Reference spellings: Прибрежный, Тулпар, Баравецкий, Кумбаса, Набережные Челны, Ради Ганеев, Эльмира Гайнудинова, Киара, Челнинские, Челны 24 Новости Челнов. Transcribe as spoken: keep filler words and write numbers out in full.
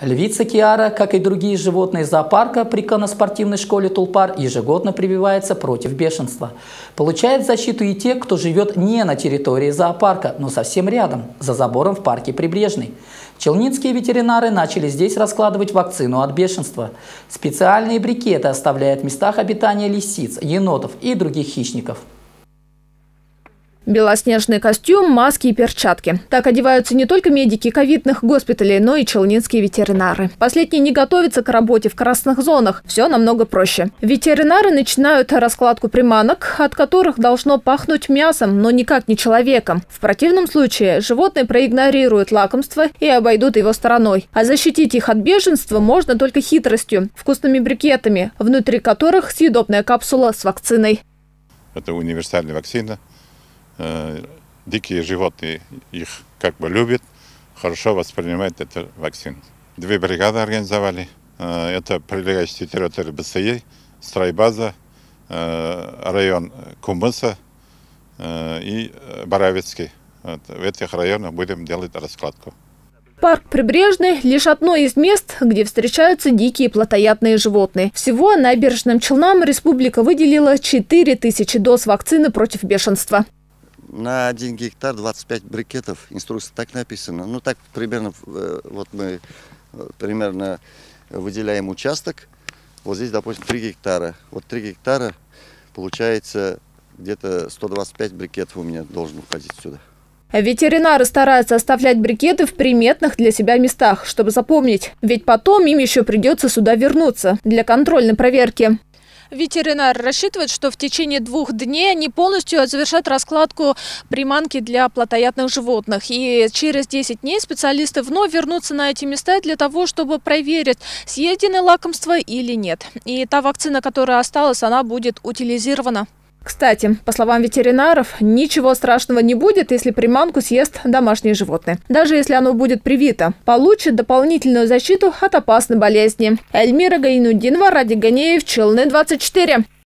Львица Киара, как и другие животные зоопарка при конноспортивной школе Тулпар, ежегодно прививается против бешенства. Получают защиту и те, кто живет не на территории зоопарка, но совсем рядом, за забором в парке Прибрежный. Челнинские ветеринары начали здесь раскладывать вакцину от бешенства. Специальные брикеты оставляют в местах обитания лисиц, енотов и других хищников. Белоснежный костюм, маски и перчатки. Так одеваются не только медики ковидных госпиталей, но и челнинские ветеринары. Последние не готовятся к работе в красных зонах. Все намного проще. Ветеринары начинают раскладку приманок, от которых должно пахнуть мясом, но никак не человеком. В противном случае животные проигнорируют лакомство и обойдут его стороной. А защитить их от бешенства можно только хитростью, вкусными брикетами, внутри которых съедобная капсула с вакциной. Это универсальная вакцина. Дикие животные их как бы любят, хорошо воспринимают эту вакцину. Две бригады организовали. Это прилегающие территории Б С Е, стройбаза, район Кумбаса и Баравецкий. В этих районах будем делать раскладку. Парк Прибрежный – лишь одно из мест, где встречаются дикие плотоядные животные. Всего Набережным Челнам республика выделила четыре тысячи доз вакцины против бешенства. На один гектар двадцать пять брикетов. Инструкция так написана. Ну так примерно, вот мы примерно выделяем участок. Вот здесь, допустим, три гектара. Вот три гектара, получается, где-то сто двадцать пять брикетов у меня должен уходить сюда. Ветеринары стараются оставлять брикеты в приметных для себя местах, чтобы запомнить. Ведь потом им еще придется сюда вернуться для контрольной проверки. Ветеринар рассчитывает, что в течение двух дней они полностью завершат раскладку приманки для плотоядных животных. И через десять дней специалисты вновь вернутся на эти места для того, чтобы проверить, съедено лакомство или нет. И та вакцина, которая осталась, она будет утилизирована. Кстати, по словам ветеринаров, ничего страшного не будет, если приманку съест домашнее животное. Даже если оно будет привито, получит дополнительную защиту от опасной болезни. Эльмира Гайнудинова, Ради Ганеев, Челны двадцать четыре.